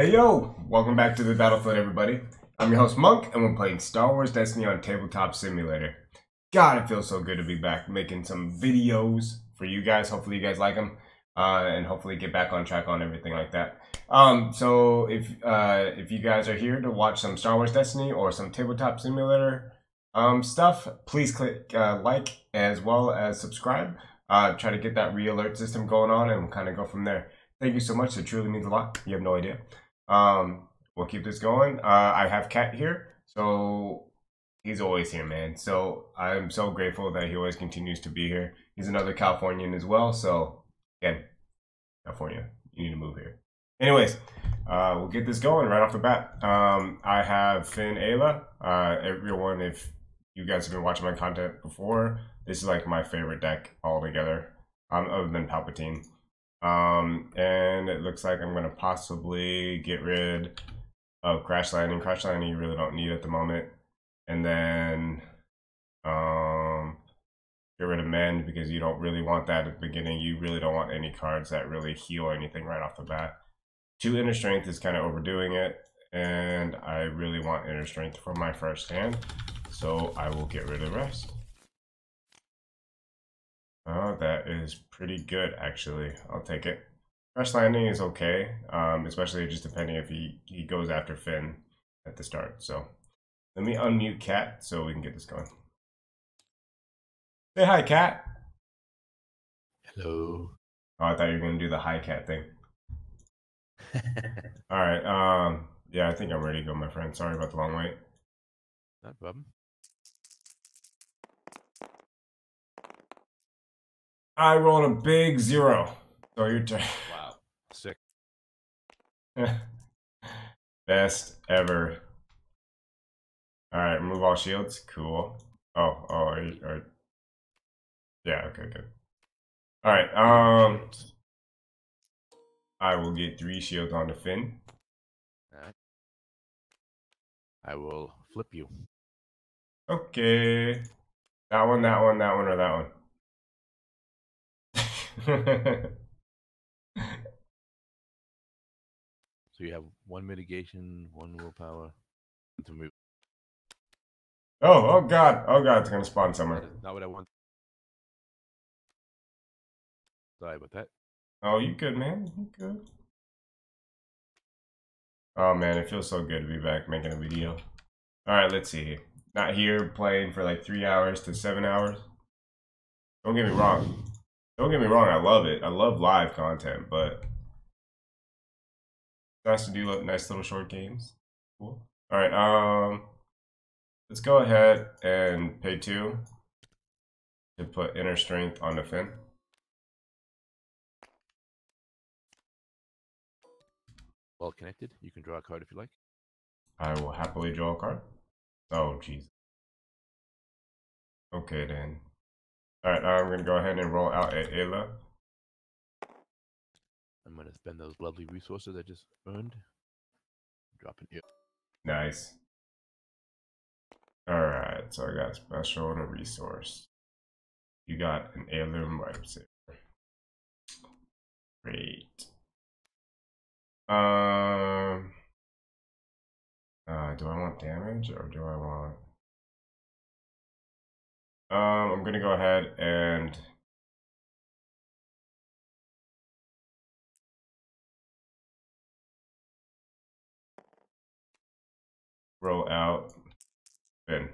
Hey yo! Welcome back to the Battlefield, everybody. I'm your host Monk, and we're playing Star Wars Destiny on Tabletop Simulator. God, it feels so good to be back making some videos for you guys. Hopefully you guys like them, and hopefully get back on track on everything like that. So if you guys are here to watch some Star Wars Destiny or some Tabletop Simulator stuff, please click like as well as subscribe. Try to get that re-alert system going on, and we'll kind of go from there. Thank you so much. It truly means a lot. You have no idea. We'll keep this going. I have Cat here, so he's always here, man. So I'm so grateful that he always continues to be here. He's another Californian as well, so again, California, you need to move here. Anyways, we'll get this going right off the bat. I have eFinn/eAayla. Everyone, if you guys have been watching my content before, this is like my favorite deck altogether, other than Palpatine. And it looks like I'm gonna possibly get rid of Crash Landing. Crash Landing you really don't need at the moment, and then get rid of Mend because you don't really want that at the beginning. You really don't want any cards that really heal anything right off the bat. 2 Inner Strength is kind of overdoing it, and I really want Inner Strength for my first hand, so I will get rid of the rest. Oh, that is pretty good, actually. I'll take it. Crash Landing is okay, especially just depending if he goes after Finn at the start. So let me unmute Cat so we can get this going. Say hi, Cat. Hello. Oh, I thought you were going to do the hi, Cat thing. All right. Yeah, I think I'm ready to go, my friend. Sorry about the long wait. No problem. I rolled a big 0. So your turn. Wow. Sick. Best ever. Alright, remove all shields. Cool. Oh, yeah, okay, good. Alright, I will get 3 shields on the Finn. Alright. I will flip you. Okay. That one, or that one. So you have 1 mitigation, 1 willpower to move. Oh god, it's gonna spawn somewhere. Not what I want. Sorry about that. Oh, you good, man? You good? Oh man, it feels so good to be back making a video. All right, let's see. Not here playing for like 3 hours to 7 hours. Don't get me wrong. Don't get me wrong, I love it. I love live content, but it's nice to do nice little short games. Cool. All right, let's go ahead and pay 2 to put Inner Strength on the Finn. Well connected. You can draw a card if you like. I will happily draw a card. Oh, jeez. Okay, then. Alright, I'm going to go ahead and roll out eFinn/eAayla. I'm going to spend those lovely resources I just earned. Drop an ear. Nice. Alright, so I got special and a resource. You got an heirloom lightsaber. Great. Do I want damage or do I want... I'm gonna go ahead and roll out Finn.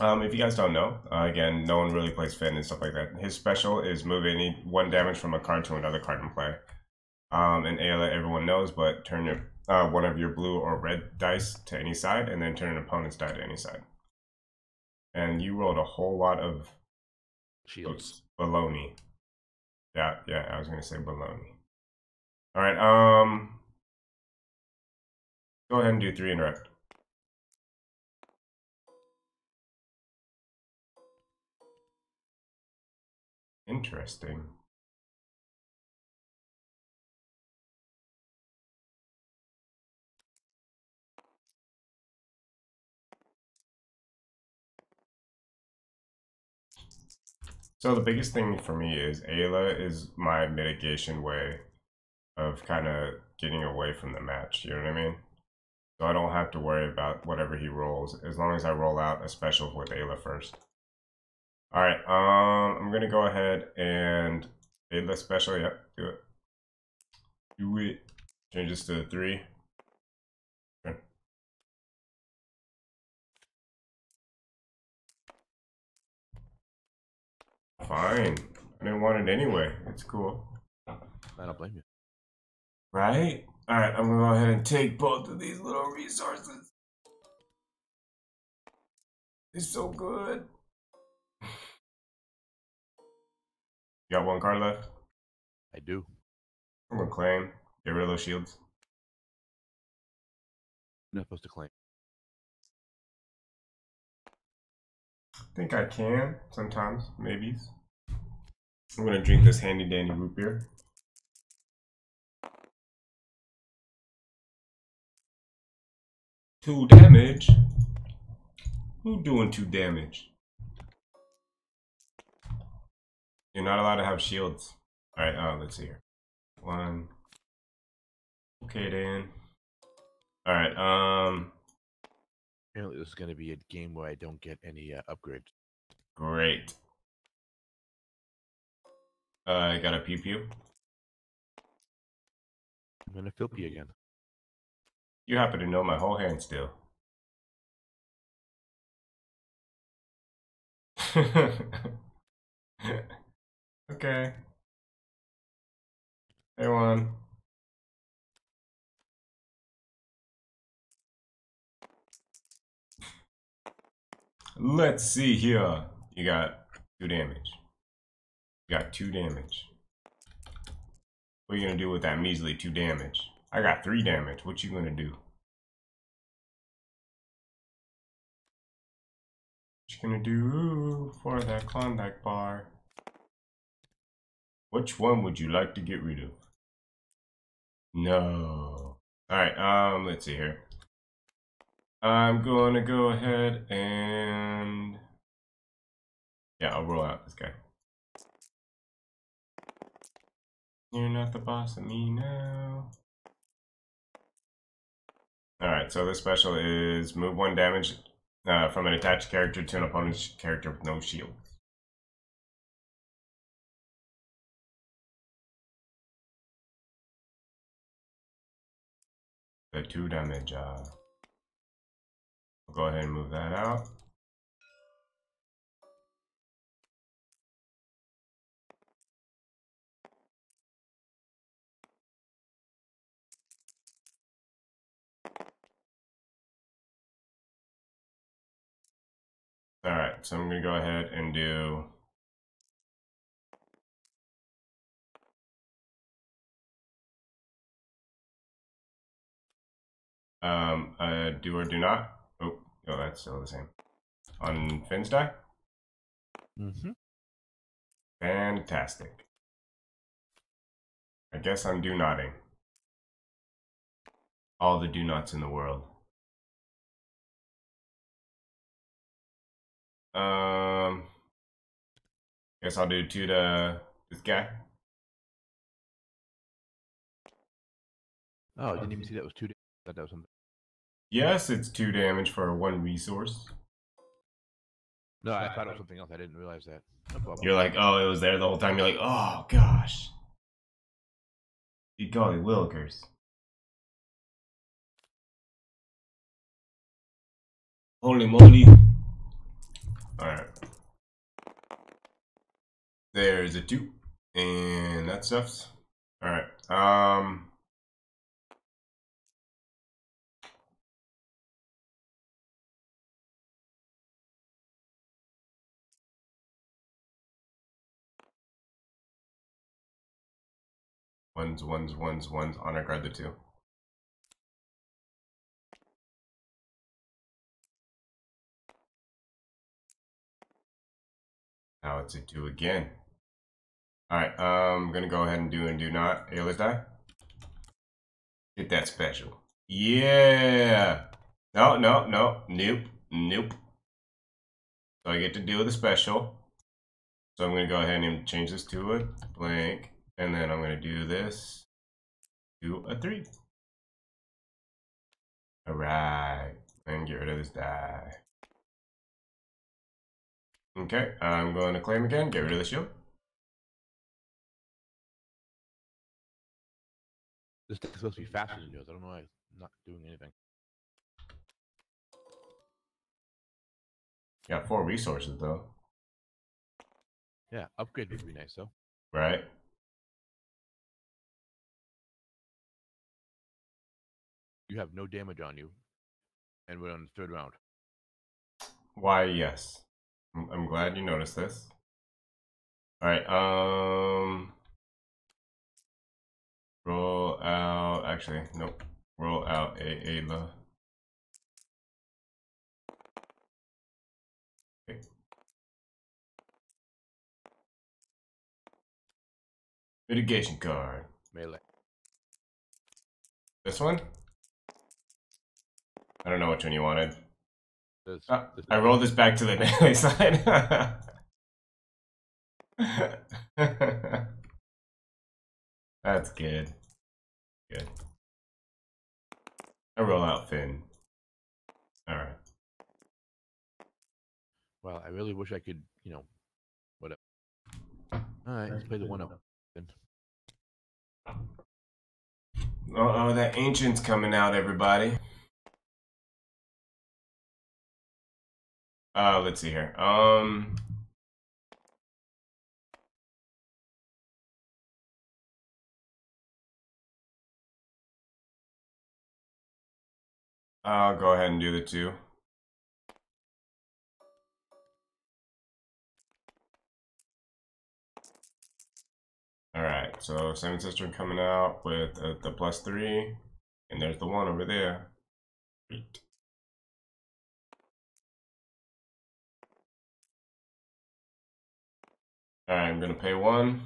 If you guys don't know, again, no one really plays Finn and stuff like that. His special is move any 1 damage from a card to another card in play. And eFinn/eAayla, everyone knows, but turn your, one of your blue or red dice to any side, and then turn an opponent's die to any side. And you rolled a whole lot of shields. Baloney. Yeah, I was gonna say baloney. All right, go ahead and do 3 interrupt. Interesting. So the biggest thing for me is Ayla is my mitigation way of kind of getting away from the match, you know what I mean? So I don't have to worry about whatever he rolls, as long as I roll out a special with Ayla first. Alright, I'm gonna go ahead and Ayla special, yep, do it. Do it. Changes to 3. Fine. I didn't want it anyway. It's cool. I don't blame you. Right? Alright, I'm gonna go ahead and take both of these little resources. It's so good. You got one card left? I do. I'm gonna claim. Get rid of those shields. You're not supposed to claim. I think I can sometimes, maybe. I'm gonna drink this handy dandy root beer. Two damage? Who doing 2 damage? You're not allowed to have shields. Alright, let's see here. 1. Okay then. Alright, apparently this is going to be a game where I don't get any upgrades. Great. I got a pew pew. I'm going to fill pee again. You happen to know my whole hand still. Okay. Hey, one. Let's see here. You got 2 damage. You got 2 damage. What are you gonna do with that measly 2 damage? I got 3 damage. What you gonna do? What you gonna do for that Klondike bar? Which one would you like to get rid of? No. Alright, let's see here. I'm going to go ahead and yeah, I'll roll out this guy. You're not the boss of me now. Alright, so this special is move 1 damage from an attached character to an opponent's character with no shield. The 2 damage, go ahead and move that out. All right, so I'm going to go ahead and do do or do not. Oh, no, that's still the same. On Finn's die? Mm-hmm. Fantastic. I guess I'm do-notting. All the do-nots in the world. Guess I'll do 2 to this guy. Oh, I didn't even see that was 2 damage. I thought that was something. Yes, it's 2 damage for 1 resource. No, I thought it was something else. I didn't realize that. You're like, oh, it was there the whole time. You're like, oh, gosh. You golly willikers. Holy moly. Alright. There's a 2. And that stuffs. Alright. Ones, honor guard the 2. Now it's a 2 again. Alright, I'm gonna go ahead and do not. Ayla's die. Get that special. Yeah! No. Nope. So I get to deal with a special. So I'm going to go ahead and change this to a blank, and then I'm going to do this to a 3. All right, and get rid of this die. Okay, I'm going to claim again, get rid of the shield. This deck's supposed to be faster than yours. I don't know why it's not doing anything. Got 4 resources though. Yeah, upgrade would be nice though. Right. You have no damage on you, and we're on the 3rd round. Why, yes. I'm glad you noticed this. Alright, roll out, actually, nope. Roll out eAayla. Okay. Mitigation card. Melee. This one? I don't know which one you wanted. This I rolled this back to the melee side. That's good. Good. I roll out Finn. Alright. Well, I really wish I could, you know, whatever. Alright, let's play the 1-0. Uh-oh, that ancient's coming out, everybody. Let's see here. I'll go ahead and do the 2. All right, so Seven Sister coming out with the +3, and there's the 1 over there. Great. Alright, I'm gonna pay 1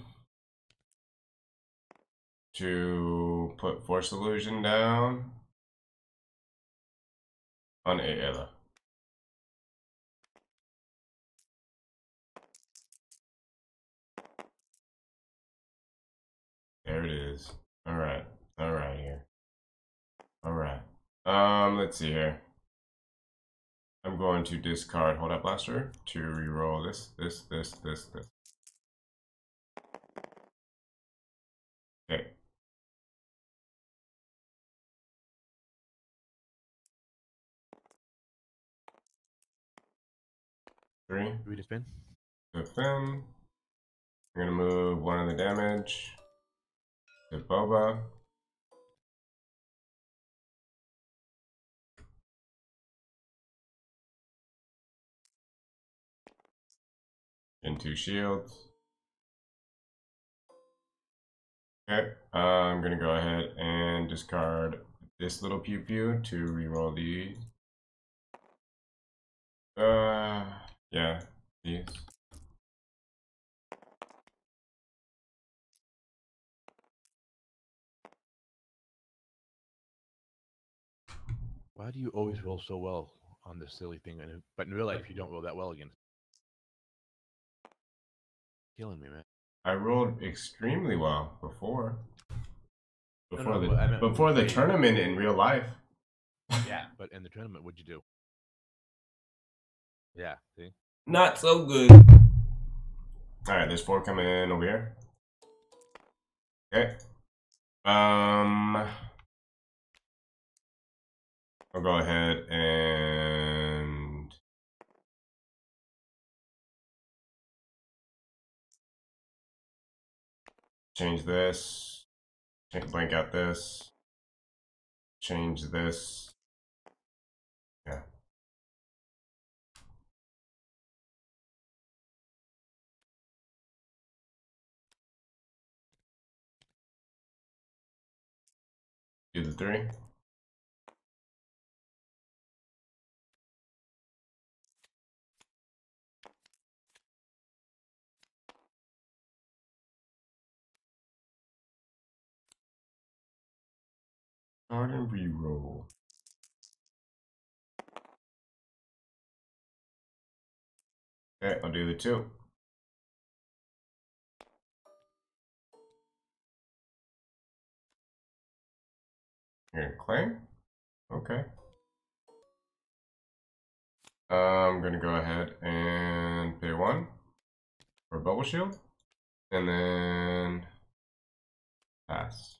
to put Force Illusion down on eAayla. There it is. Alright, alright here. Alright. Let's see here. I'm going to discard Holdout Blaster to reroll this. Okay. Three to Finn. To Finn. We're gonna move 1 of the damage to Boba. And 2 shields. Okay, I'm gonna go ahead and discard this little pew pew to reroll these. Yeah, these. Why do you always roll so well on this silly thing? But in real life, you don't roll that well again. Killing me, man. I rolled extremely well before. Before the tournament in real life. Yeah, but in the tournament, what'd you do? Yeah, see? Not so good. Alright, there's 4 coming in over here. Okay. I'll go ahead and change this, blank out this, change this, yeah. Do the 3. Start and reroll. Okay, I'll do the 2. Here, clay? Okay. I'm gonna go ahead and pay one for bubble shield, and then pass.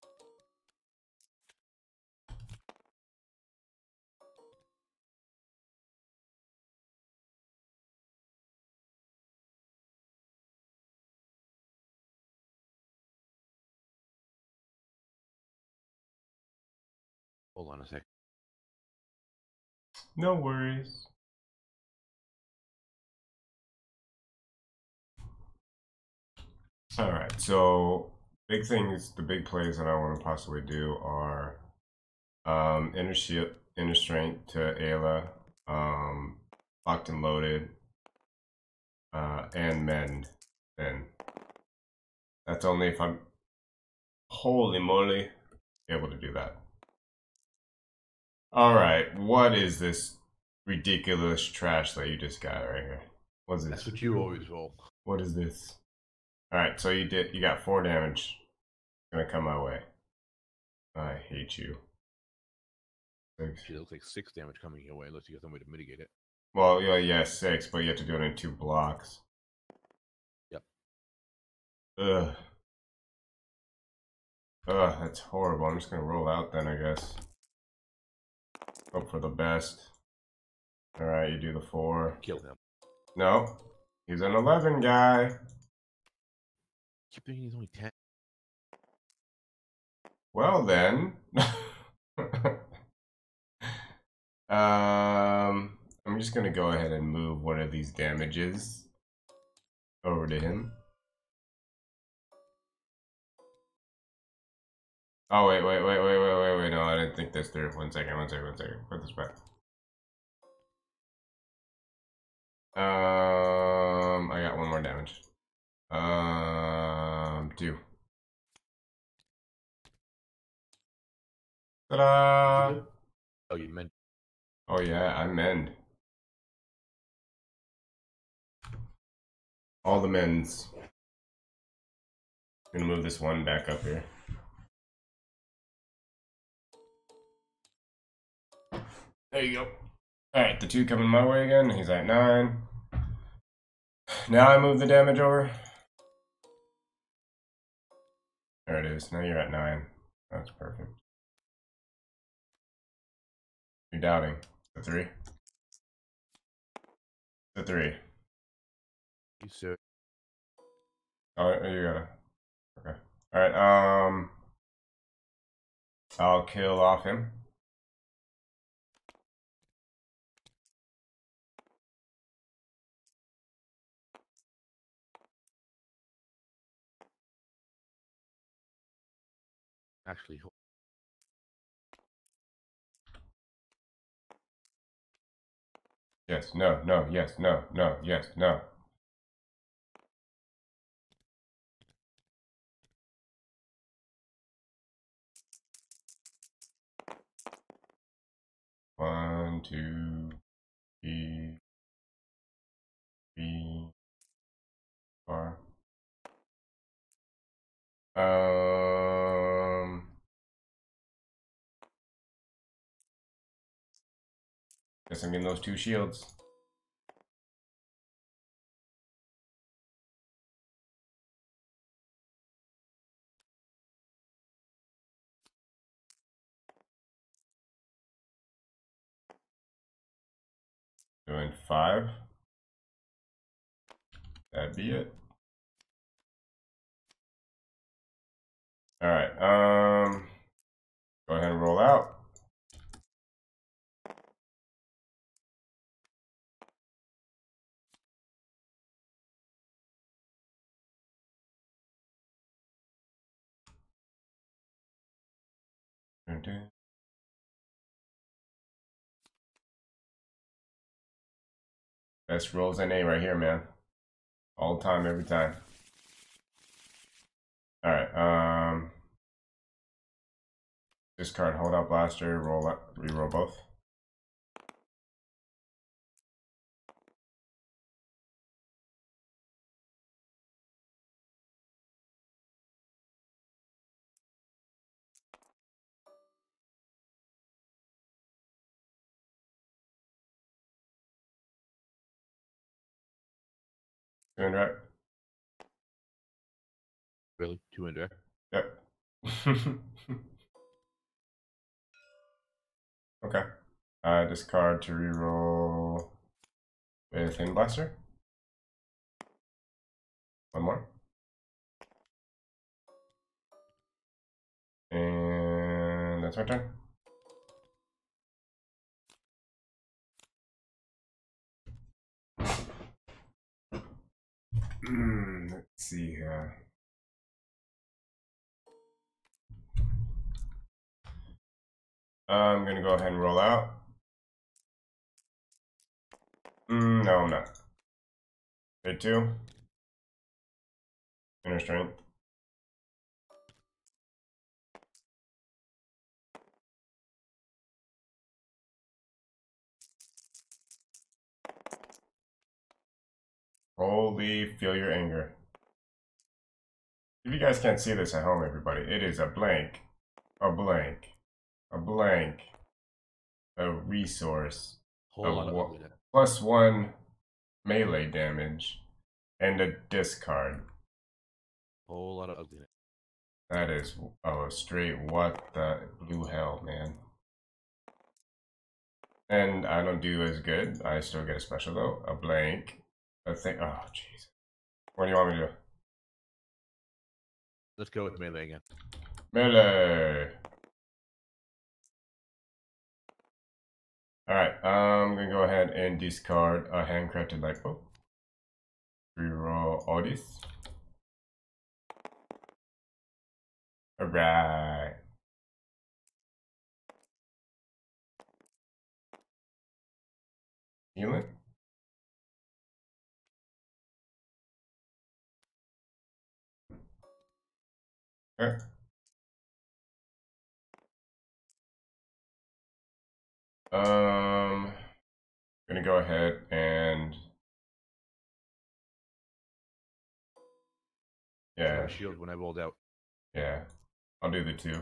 Hold on a sec. No worries. All right, so big things, the big plays that I want to possibly do are inner strength to Ayla, locked and loaded, and mend. Then that's only if I'm, holy moly, able to do that. All right, what is this ridiculous trash that you just got right here? What's this? That's what you always roll. What is this? Alright, so you got 4 damage. It's gonna come my way. I hate you. It looks like 6 damage coming your way unless you got some way to mitigate it. Well, yeah, 6, but you have to do it in 2 blocks. Yep. Ugh. Ugh, that's horrible. I'm just gonna roll out then, I guess. Hope for the best. Alright, you do the 4. Kill him. No. He's an 11 guy. Keep thinking he's only 10. Well then, I'm just gonna go ahead and move one of these damages over to him. Oh wait, no, I didn't think this through. One second. Put this back. I got one more damage. Do. Ta-da! Oh, you mend. Oh yeah, I mend. All the mends. I'm gonna move this one back up here. There you go. Alright, the 2 coming my way again. He's at 9. Now I move the damage over. There it is. Now you're at 9. That's perfect. You're doubting. The 3. The 3. You sir. Oh, you gotta. Okay. Alright, I'll kill off him. Actually, yes, no, yes, no, yes, no. One, two, three, 4. Guess I'm getting those 2 shields. Doing 5. That'd be it. All right. Go ahead and roll out. Best rolls NA right here, man. All the time, every time. All right. Discard, hold out blaster, roll up, reroll both. To interact. Really? To interact? Yep. Okay. Discard to reroll with Hand Blaster. One more. And that's my turn. Let's see here. I'm gonna go ahead and roll out. No, I'm not. Grade 2. Inner Strength. Holy, feel your anger. If you guys can't see this at home, everybody, it is a blank, a blank, a blank, a resource, +1 melee damage, and a discard. Whole lot of ugliness. That is a straight what the blue hell, man. And I don't do as good. I still get a special though. A blank. I think, oh jeez. What do you want me to do? Let's go with melee again. Melee. Alright, I'm gonna go ahead and discard a handcrafted light bulb. Reroll all these. Alright. Healing? Okay. Gonna go ahead and yeah, shield when I rolled out. Yeah, I'll do the 2.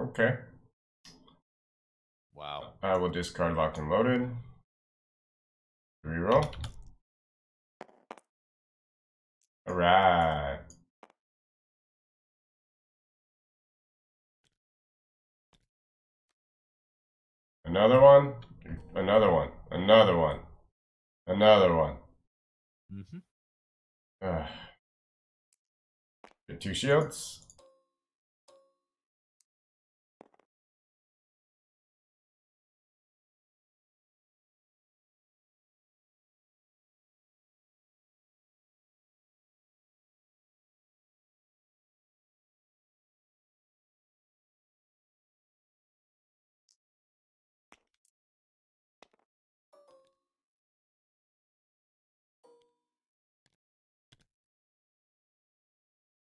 Okay. Wow. I will discard Locked and Loaded. Reroll. Alright. Another one. Another one. Another one. Another one. Get 2 shields.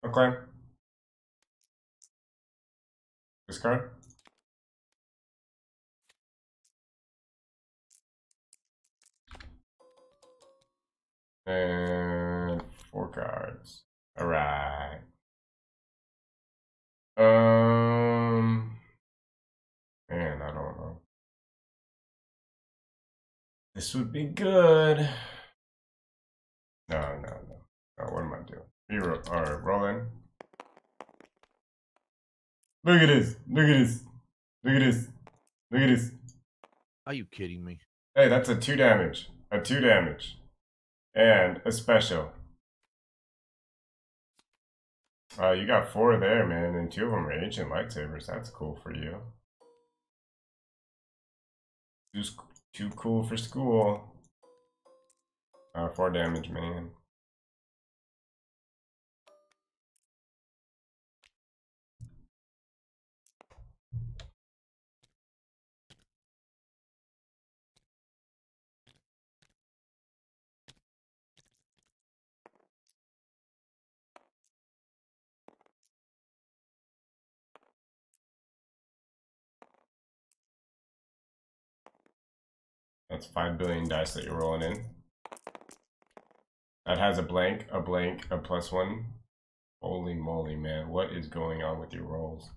Okay. Discard. And 4 cards. Alright. Man, I don't know. This would be good. No, what am I doing? Alright, roll in. Look at this. Look at this. Look at this. Look at this. Are you kidding me? Hey, that's a 2 damage. A 2 damage. And a special. You got 4 there, man, and 2 of them are ancient lightsabers. That's cool for you. Too cool for school. 4 damage, man. That's 5 billion dice that you're rolling in. That has a blank, a blank, a +1 Holy moly, man. What is going on with your rolls?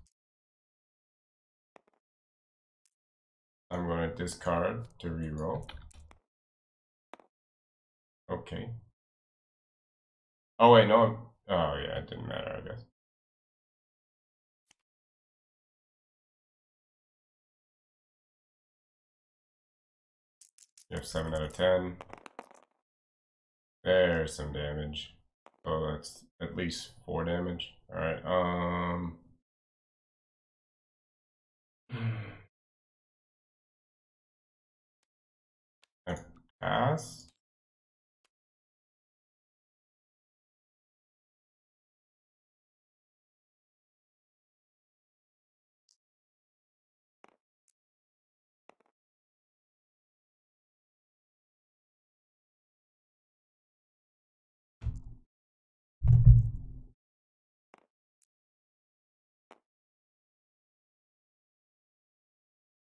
I'm going to discard to reroll. Okay. Oh, wait, no. Oh, yeah, it didn't matter, I guess. You have 7 out of 10. There's some damage. So that's at least 4 damage. Alright, pass.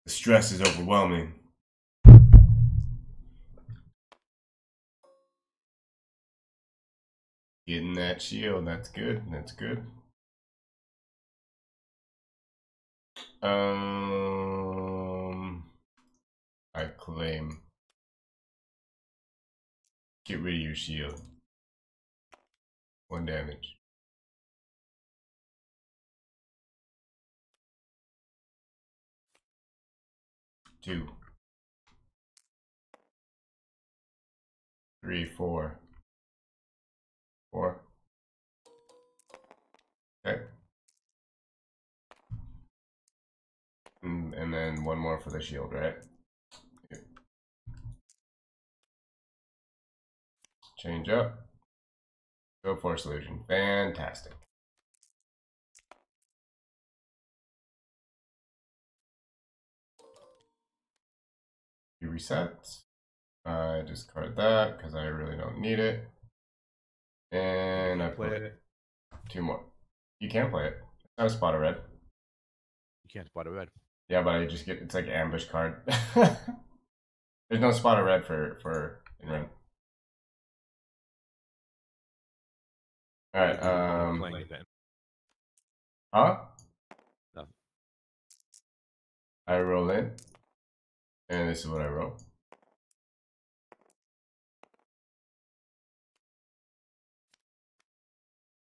The stress is overwhelming. Getting that shield, that's good, that's good. I claim. Get rid of your shield. 1 damage. Two. 3, 4. 4. Okay. And then 1 more for the shield, right? Okay. Change up. Go for a solution. Fantastic. You reset. I discard that because I really don't need it. And I play it. 2 more. You can't play it. It's not a spot of red. You can't spot a red. Yeah, but I just get it's like an ambush card. There's no spot of red for in red. All right. Huh? No. I roll in. And this is what I roll.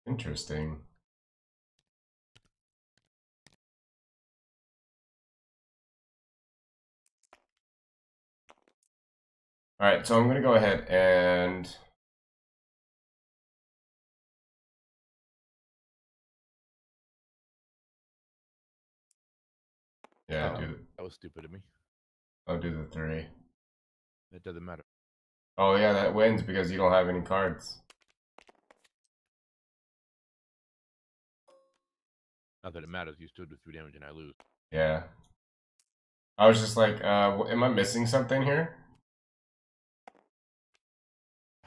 Interesting. All right, so I'm going to go ahead and yeah, oh, that was stupid of me. I'll do the 3. It doesn't matter. Oh yeah, that wins because you don't have any cards. Not that it matters. You still do 3 damage and I lose. Yeah. I was just like, am I missing something here?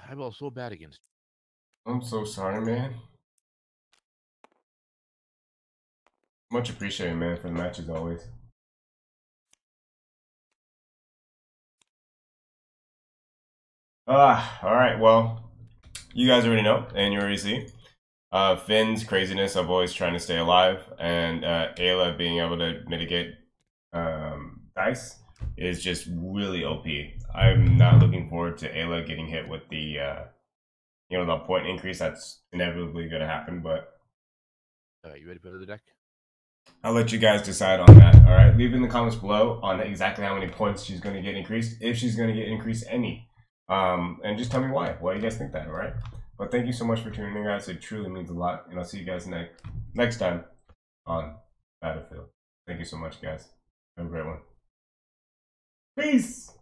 I roll so bad against you. I'm so sorry, man. Much appreciated, man, for the matches always. All right, well, you guys already know, and you already see. Finn's craziness of always trying to stay alive, and Ayla being able to mitigate dice is just really OP. I'm not looking forward to Ayla getting hit with the, you know, the point increase that's inevitably going to happen, but... you ready for the deck? I'll let you guys decide on that, all right? Leave in the comments below on exactly how many points she's going to get increased, if she's going to get increased any. And just tell me why you guys think that, all right? But thank you so much for tuning in, guys. It truly means a lot, and I'll see you guys next time on Battlefield. Thank you so much, guys. Have a great one. Peace!